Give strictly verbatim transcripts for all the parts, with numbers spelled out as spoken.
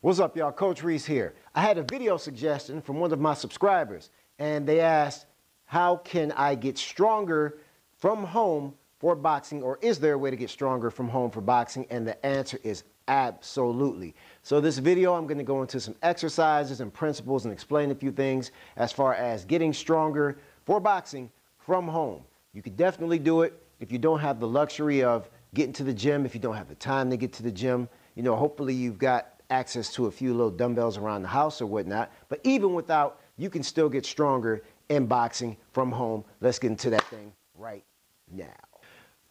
What's up, y'all? Coach Reese here. I had a video suggestion from one of my subscribers, and they asked, how can I get stronger from home for boxing, or is there a way to get stronger from home for boxing? And the answer is absolutely. So this video, I'm going to go into some exercises and principles and explain a few things as far as getting stronger for boxing from home. You could definitely do it if you don't have the luxury of getting to the gym, if you don't have the time to get to the gym. You know, hopefully you've got access to a few little dumbbells around the house or whatnot. But even without, you can still get stronger in boxing from home. Let's get into that thing right now.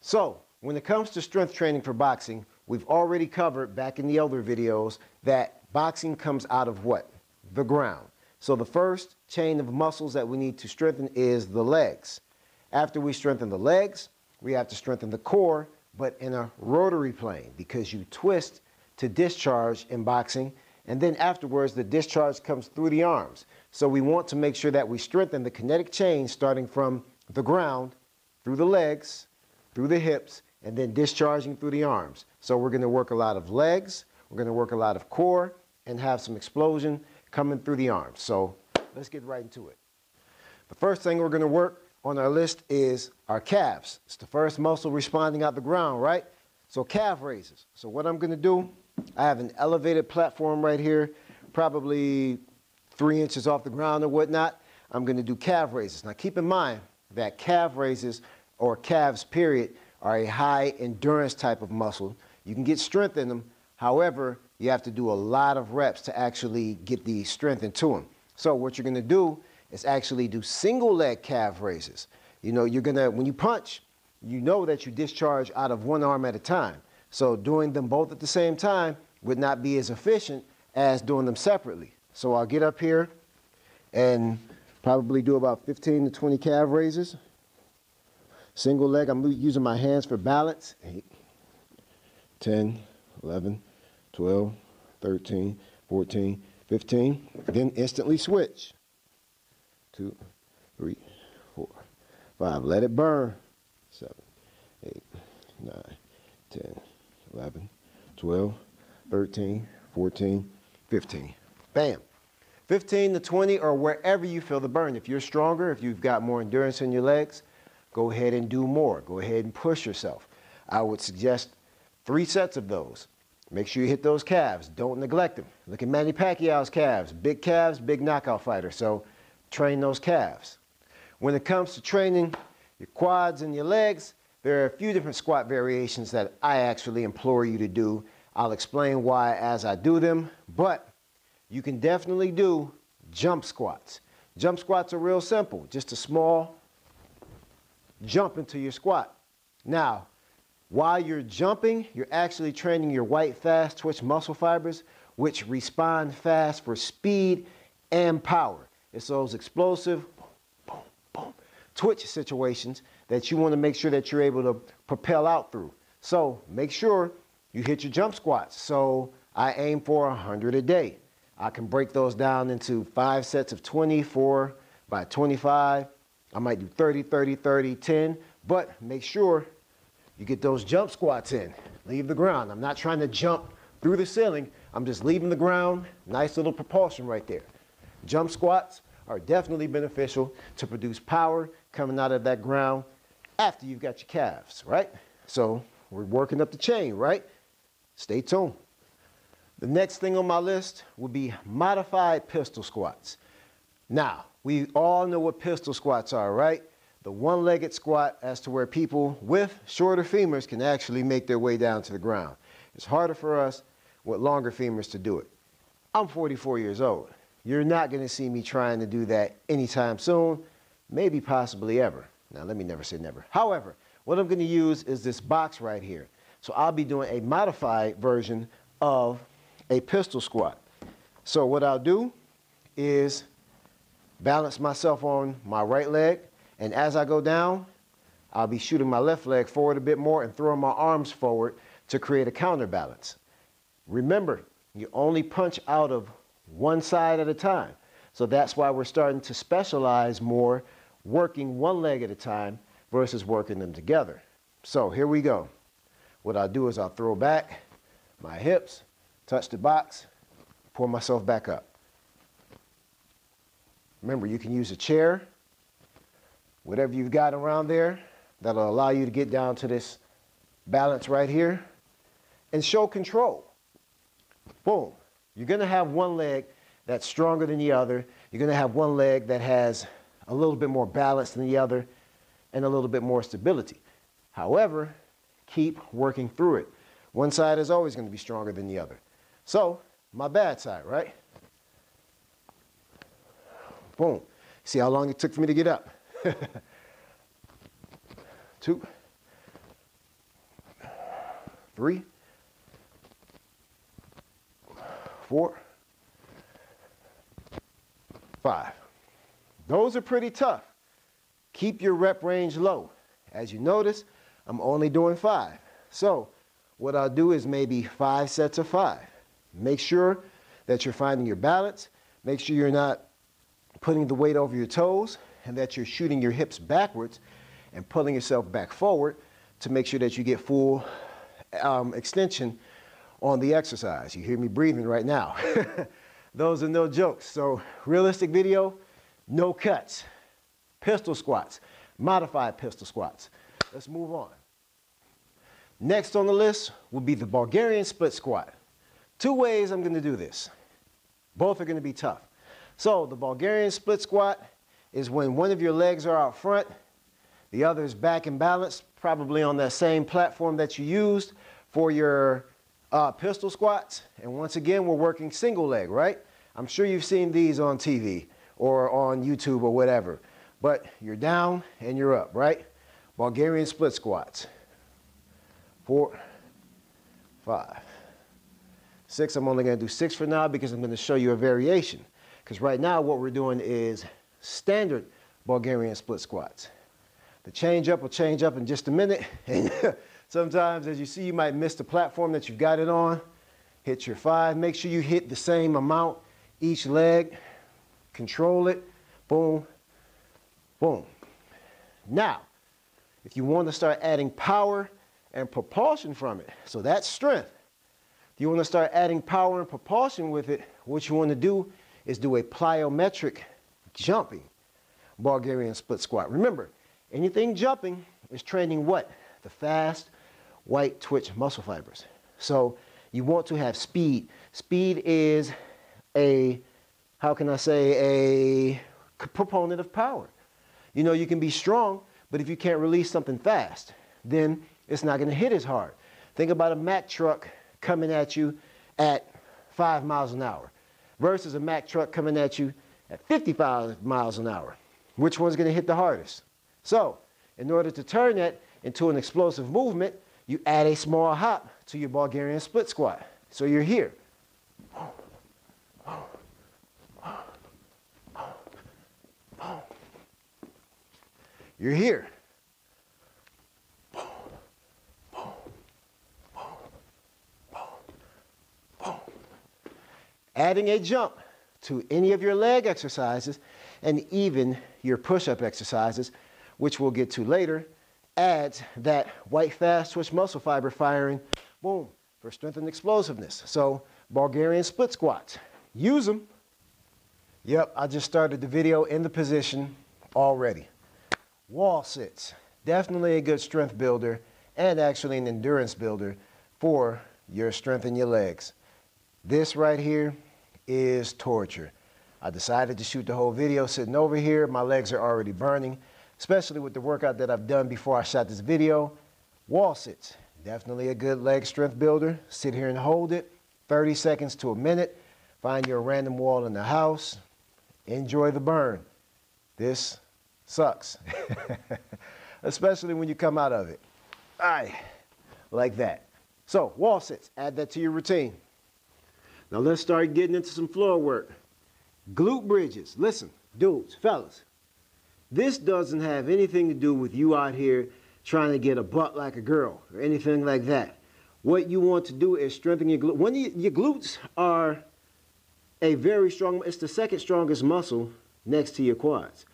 So when it comes to strength training for boxing, we've already covered back in the other videos that boxing comes out of what? The ground. So the first chain of muscles that we need to strengthen is the legs. After we strengthen the legs, we have to strengthen the core, but in a rotary plane, because you twist to discharge in boxing, and then afterwards the discharge comes through the arms. So we want to make sure that we strengthen the kinetic chain starting from the ground, through the legs, through the hips, and then discharging through the arms. So we're gonna work a lot of legs, we're gonna work a lot of core, and have some explosion coming through the arms. So let's get right into it. The first thing we're gonna work on our list is our calves. It's the first muscle responding out the ground, right? So calf raises. So what I'm gonna do, I have an elevated platform right here, probably three inches off the ground or whatnot. I'm going to do calf raises. Now keep in mind that calf raises, or calves period, are a high endurance type of muscle. You can get strength in them. However, you have to do a lot of reps to actually get the strength into them. So what you're going to do is actually do single leg calf raises. You know, you're going to, when you punch, you know that you discharge out of one arm at a time. So doing them both at the same time would not be as efficient as doing them separately. So I'll get up here and probably do about fifteen to twenty calf raises. Single leg, I'm using my hands for balance. eight, ten, eleven, twelve, thirteen, fourteen, fifteen. Then instantly switch. two, three, four, five. Let it burn. seven, eight, nine, ten, eleven, twelve, thirteen, fourteen, fifteen. Bam. fifteen to twenty, or wherever you feel the burn. If you're stronger, if you've got more endurance in your legs, go ahead and do more. Go ahead and push yourself. I would suggest three sets of those. Make sure you hit those calves. Don't neglect them. Look at Manny Pacquiao's calves. Big calves, big knockout fighter. So train those calves. When it comes to training your quads and your legs, there are a few different squat variations that I actually implore you to do. I'll explain why as I do them, but you can definitely do jump squats. Jump squats are real simple, just a small jump into your squat. Now, while you're jumping, you're actually training your white fast twitch muscle fibers, which respond fast for speed and power. It's those explosive boom, boom, boom, twitch situations that you want to make sure that you're able to propel out through. So make sure you hit your jump squats. So I aim for one hundred a day. I can break those down into five sets of twenty, four by twenty-five. I might do thirty, thirty, thirty, ten, but make sure you get those jump squats in. Leave the ground. I'm not trying to jump through the ceiling. I'm just leaving the ground. Nice little propulsion right there. Jump squats are definitely beneficial to produce power coming out of that ground after you've got your calves, right? So we're working up the chain, right? Stay tuned. The next thing on my list will be modified pistol squats. Now, we all know what pistol squats are, right? The one-legged squat, as to where people with shorter femurs can actually make their way down to the ground. It's harder for us with longer femurs to do it. I'm forty-four years old. You're not going to see me trying to do that anytime soon, maybe possibly ever. Now, let me never say never. However, what I'm going to use is this box right here. So I'll be doing a modified version of a pistol squat. So what I'll do is balance myself on my right leg, and as I go down, I'll be shooting my left leg forward a bit more and throwing my arms forward to create a counterbalance. Remember, you only punch out of one side at a time. So that's why we're starting to specialize more, working one leg at a time versus working them together. So here we go. What I'll do is I'll throw back my hips, touch the box, pour myself back up. Remember, you can use a chair, whatever you've got around there, that'll allow you to get down to this balance right here and show control. Boom. You're going to have one leg that's stronger than the other. You're going to have one leg that has a little bit more balance than the other and a little bit more stability. However, keep working through it. One side is always going to be stronger than the other. So, my bad side, right? Boom. See how long it took for me to get up. Two. Three. Four. Five. Those are pretty tough. Keep your rep range low. As you notice, I'm only doing five. So, what I'll do is maybe five sets of five. Make sure that you're finding your balance. Make sure you're not putting the weight over your toes and that you're shooting your hips backwards and pulling yourself back forward to make sure that you get full um, extension on the exercise. You hear me breathing right now. Those are no jokes. So realistic video, no cuts. Pistol squats, modified pistol squats. Let's move on. Next on the list will be the Bulgarian split squat. Two ways I'm gonna do this. Both are gonna be tough. So the Bulgarian split squat is when one of your legs are out front, the other is back and balanced, probably on that same platform that you used for your uh, pistol squats. And once again, we're working single leg, right? I'm sure you've seen these on T V or on YouTube or whatever, but you're down and you're up, right? Bulgarian split squats. Four, five, six. I'm only gonna do six for now because I'm gonna show you a variation. Because right now what we're doing is standard Bulgarian split squats. The change up will change up in just a minute. And sometimes, as you see, you might miss the platform that you've got it on. Hit your five. Make sure you hit the same amount each leg. Control it. Boom. Boom. Now, if you want to start adding power and propulsion from it, so that's strength. If you want to start adding power and propulsion with it, what you want to do is do a plyometric jumping Bulgarian split squat. Remember, anything jumping is training what? The fast white twitch muscle fibers. So you want to have speed. Speed is a, how can I say, a proponent of power. You know, you can be strong, but if you can't release something fast, then it's not gonna hit as hard. Think about a Mack truck coming at you at five miles an hour. Versus a Mack truck coming at you at fifty-five miles an hour. Which one's gonna hit the hardest? So, in order to turn that into an explosive movement, you add a small hop to your Bulgarian split squat. So you're here. You're here. Adding a jump to any of your leg exercises and even your push-up exercises, which we'll get to later, adds that white fast twitch muscle fiber firing, boom, for strength and explosiveness. So Bulgarian split squats, use them. Yep, I just started the video in the position already. Wall sits, definitely a good strength builder and actually an endurance builder for your strength in your legs. This right here is torture. I decided to shoot the whole video sitting over here. My legs are already burning, especially with the workout that I've done before I shot this video. Wall sits, definitely a good leg strength builder. Sit here and hold it, thirty seconds to a minute. Find your random wall in the house. Enjoy the burn. This sucks, especially when you come out of it. All right, like that. So wall sits, add that to your routine. Now let's start getting into some floor work. Glute bridges. Listen, dudes, fellas, this doesn't have anything to do with you out here trying to get a butt like a girl or anything like that. What you want to do is strengthen your glutes. When you, your glutes are a very strong, it's the second strongest muscle next to your quads.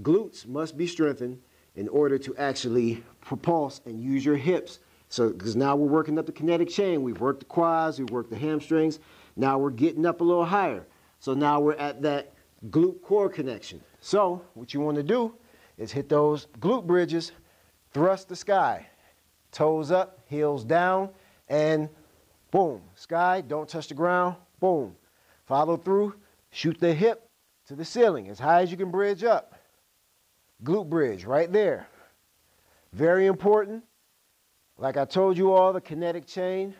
Glutes must be strengthened in order to actually propulse and use your hips. So, because now we're working up the kinetic chain. We've worked the quads, we've worked the hamstrings. Now we're getting up a little higher. So now we're at that glute core connection. So what you want to do is hit those glute bridges, thrust the sky, toes up, heels down, and boom, sky, don't touch the ground, boom. Follow through, shoot the hip to the ceiling, as high as you can bridge up. Glute bridge right there. Very important. Like I told you all, the kinetic chain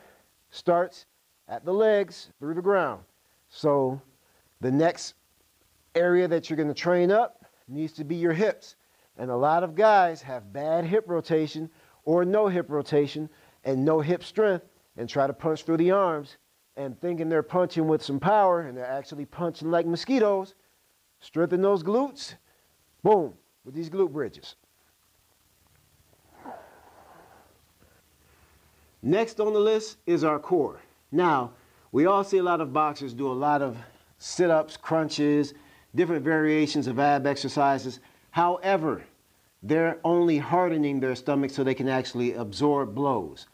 starts at the legs through the ground. So the next area that you're going to train up needs to be your hips. And a lot of guys have bad hip rotation or no hip rotation and no hip strength and try to punch through the arms and thinking they're punching with some power and they're actually punching like mosquitoes. Strengthen those glutes, boom, with these glute bridges. Next on the list is our core. Now, we all see a lot of boxers do a lot of sit-ups, crunches, different variations of ab exercises. However, they're only hardening their stomach so they can actually absorb blows.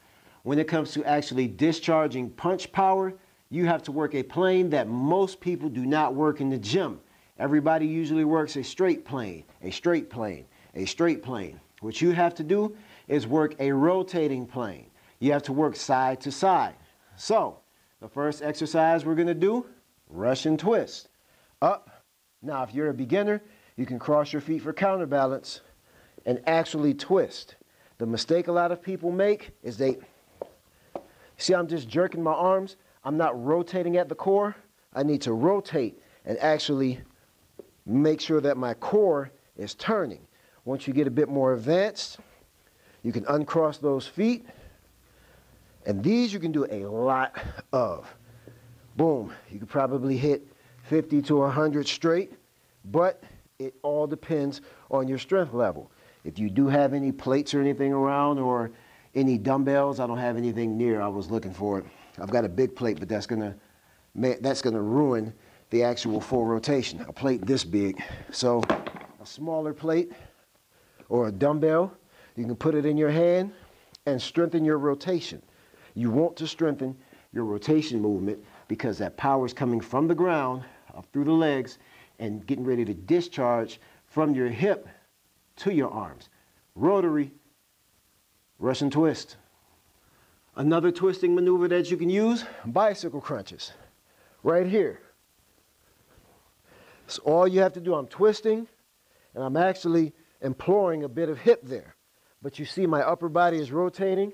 When it comes to actually discharging punch power, you have to work a plane that most people do not work in the gym. Everybody usually works a straight plane, a straight plane, a straight plane. What you have to do is work a rotating plane. You have to work side to side. So, the first exercise we're going to do, Russian twist. Up. Now, if you're a beginner, you can cross your feet for counterbalance and actually twist. The mistake a lot of people make is they, see, I'm just jerking my arms. I'm not rotating at the core. I need to rotate and actually make sure that my core is turning. Once you get a bit more advanced, you can uncross those feet. And these you can do a lot of. Boom, you could probably hit fifty to one hundred straight, but it all depends on your strength level. If you do have any plates or anything around or any dumbbells, I don't have anything near. I was looking for it. I've got a big plate, but that's gonna, that's gonna ruin the actual full rotation. A plate this big. So a smaller plate or a dumbbell, you can put it in your hand and strengthen your rotation. You want to strengthen your rotation movement because that power is coming from the ground, up through the legs, and getting ready to discharge from your hip to your arms. Rotary, Russian twist. Another twisting maneuver that you can use, bicycle crunches, right here. So all you have to do, I'm twisting, and I'm actually employing a bit of hip there. But you see my upper body is rotating.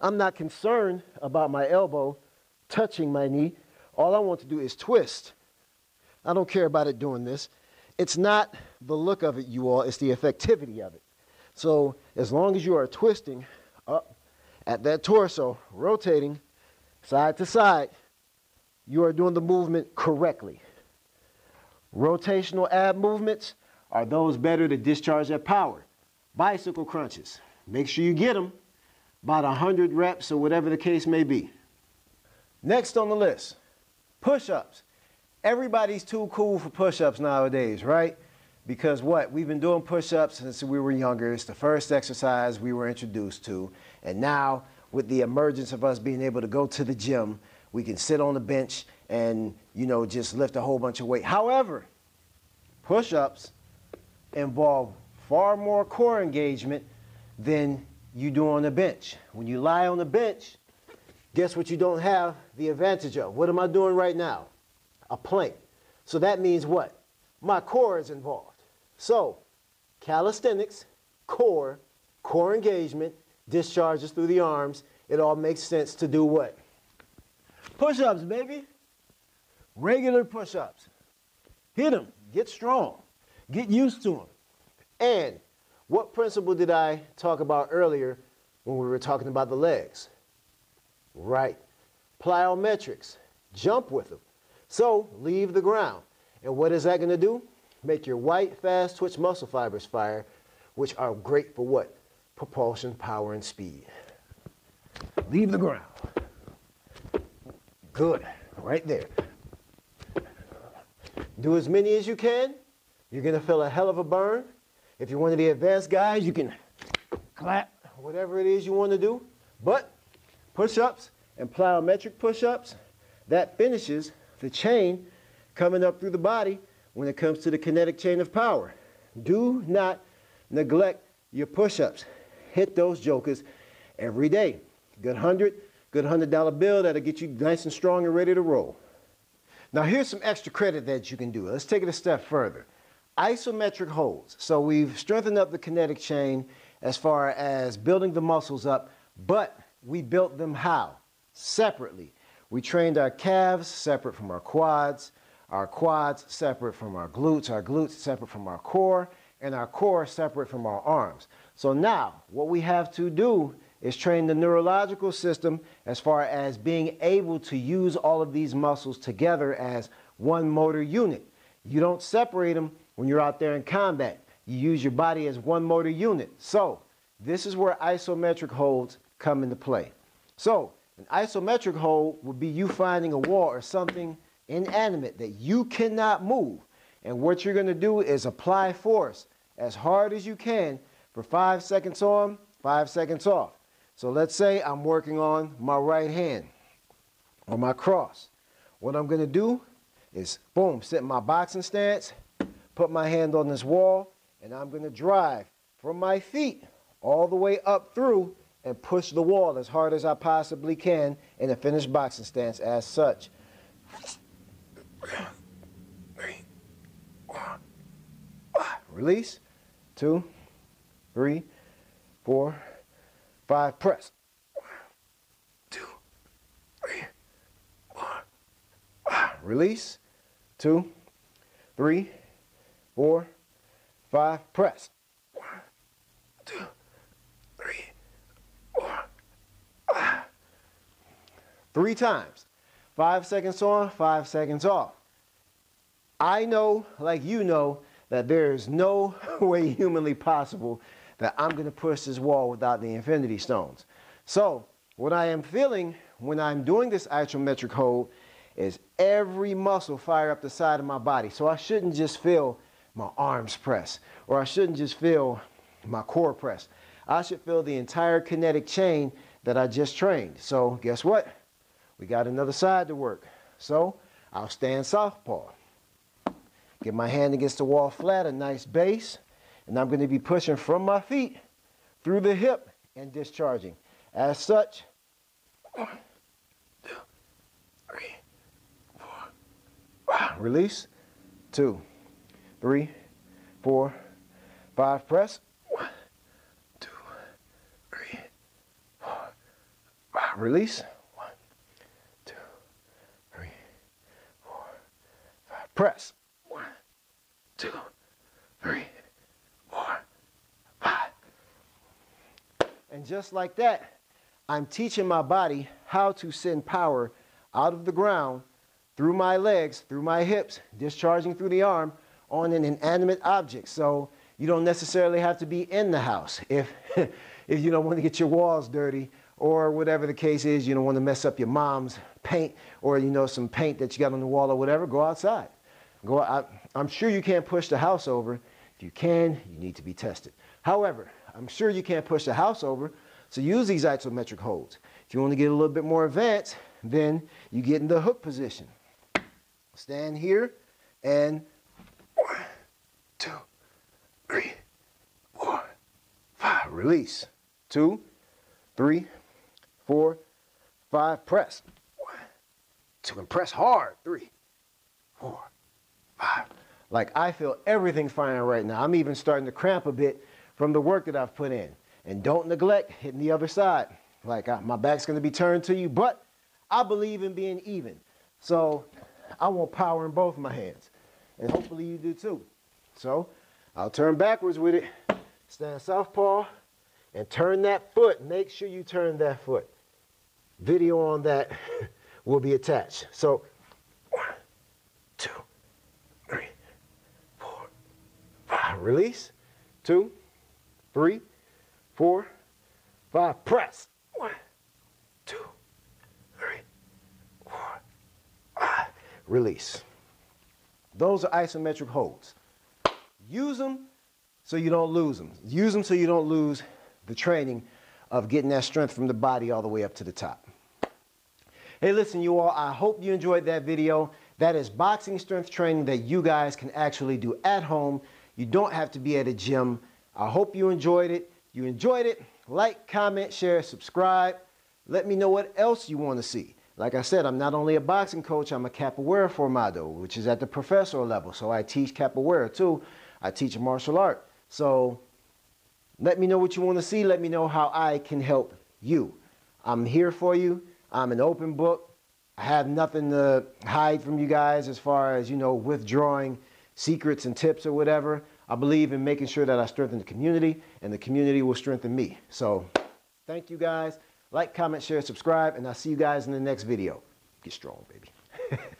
I'm not concerned about my elbow touching my knee. All I want to do is twist. I don't care about it doing this. It's not the look of it, you all, it's the effectivity of it. So as long as you are twisting up at that torso, rotating side to side, you are doing the movement correctly. Rotational ab movements are those better to discharge that power. Bicycle crunches, make sure you get them. About one hundred reps or whatever the case may be. Next on the list, push-ups. Everybody's too cool for push-ups nowadays, right? Because what? We've been doing push-ups since we were younger. It's the first exercise we were introduced to. And now, with the emergence of us being able to go to the gym, we can sit on the bench and, you know, just lift a whole bunch of weight. However, push-ups involve far more core engagement than you do on the bench. When you lie on the bench, guess what you don't have the advantage of? What am I doing right now? A plank. So that means what? My core is involved. So calisthenics, core, core engagement, discharges through the arms. It all makes sense to do what? Push-ups, baby. Regular push-ups. Hit them. Get strong. Get used to them. And what principle did I talk about earlier when we were talking about the legs? Right. Plyometrics. Jump with them. So leave the ground. And what is that going to do? Make your white, fast twitch muscle fibers fire, which are great for what? Propulsion, power, and speed. Leave the ground. Good. Right there. Do as many as you can. You're going to feel a hell of a burn. If you're one of the advanced guys, you can clap, whatever it is you want to do. But push-ups and plyometric push-ups That finishes the chain coming up through the body when it comes to the kinetic chain of power. Do not neglect your push-ups. Hit those jokers every day. Good hundred, good hundred dollar bill, that'll get you nice and strong and ready to roll. Now here's some extra credit that you can do. Let's take it a step further. Isometric holds. So we've strengthened up the kinetic chain as far as building the muscles up, but we built them how? Separately. We trained our calves separate from our quads, our quads separate from our glutes, our glutes separate from our core, and our core separate from our arms. So now what we have to do is train the neurological system as far as being able to use all of these muscles together as one motor unit. You don't separate them when you're out there in combat. You use your body as one motor unit. So this is where isometric holds come into play. So an isometric hold would be you finding a wall or something inanimate that you cannot move. And what you're going to do is apply force as hard as you can for five seconds on, five seconds off. So let's say I'm working on my right hand or my cross. What I'm going to do is, boom, sit in my boxing stance, put my hand on this wall, and I'm going to drive from my feet all the way up through and push the wall as hard as I possibly can in a finished boxing stance as such. Release, two, three, four, five, press. Two, three, one. Release, two, three, four, five, press. One, two, three, four. Three times. Five seconds on, five seconds off. I know, like you know, that there is no way humanly possible that I'm going to push this wall without the infinity stones. So what I am feeling when I'm doing this isometric hold is every muscle fire up the side of my body. So I shouldn't just feel my arms press, or I shouldn't just feel my core press. I should feel the entire kinetic chain that I just trained. So guess what? We got another side to work. So I'll stand southpaw. Get my hand against the wall flat, a nice base. And I'm going to be pushing from my feet through the hip and discharging. As such, one, two, three, four. Release, two, three, four, five. Press, one, two, three, four. Release, one, two, three, four, five. Press, one, two, three. And just like that, I'm teaching my body how to send power out of the ground, through my legs, through my hips, discharging through the arm on an inanimate object. So you don't necessarily have to be in the house if, if you don't want to get your walls dirty or whatever the case is. You don't want to mess up your mom's paint or, you know, some paint that you got on the wall or whatever. Go outside. Go out. I'm sure you can't push the house over. If you can, you need to be tested. However, I'm sure you can't push the house over, so use these isometric holds. If you want to get a little bit more advanced, then you get in the hook position. Stand here and one, two, three, four, five. Release. Two, three, four, five. Press. One, two, and press hard. Three, four, five. Like I feel everything firing right now. I'm even starting to cramp a bit from the work that I've put in. And don't neglect hitting the other side. Like I, my back's gonna be turned to you, but I believe in being even. So I want power in both my hands. And hopefully you do too. So I'll turn backwards with it. Stand southpaw and turn that foot. Make sure you turn that foot. Video on that will be attached. So one, two, three, four, five. Release, two, three, four, five, press. One, two, three, four, five. Release. Those are isometric holds. Use them so you don't lose them. Use them so you don't lose the training of getting that strength from the body all the way up to the top. Hey, listen, you all, I hope you enjoyed that video. That is boxing strength training that you guys can actually do at home. You don't have to be at a gym. I hope you enjoyed it. You enjoyed it. Like, comment, share, subscribe. Let me know what else you want to see. Like I said, I'm not only a boxing coach, I'm a capoeira formado, which is at the professor level. So I teach capoeira too. I teach a martial art. So let me know what you want to see. Let me know how I can help you. I'm here for you. I'm an open book. I have nothing to hide from you guys as far as, you know, withdrawing secrets and tips or whatever. I believe in making sure that I strengthen the community, and the community will strengthen me. So thank you guys. Like, comment, share, subscribe, and I'll see you guys in the next video. Get strong, baby.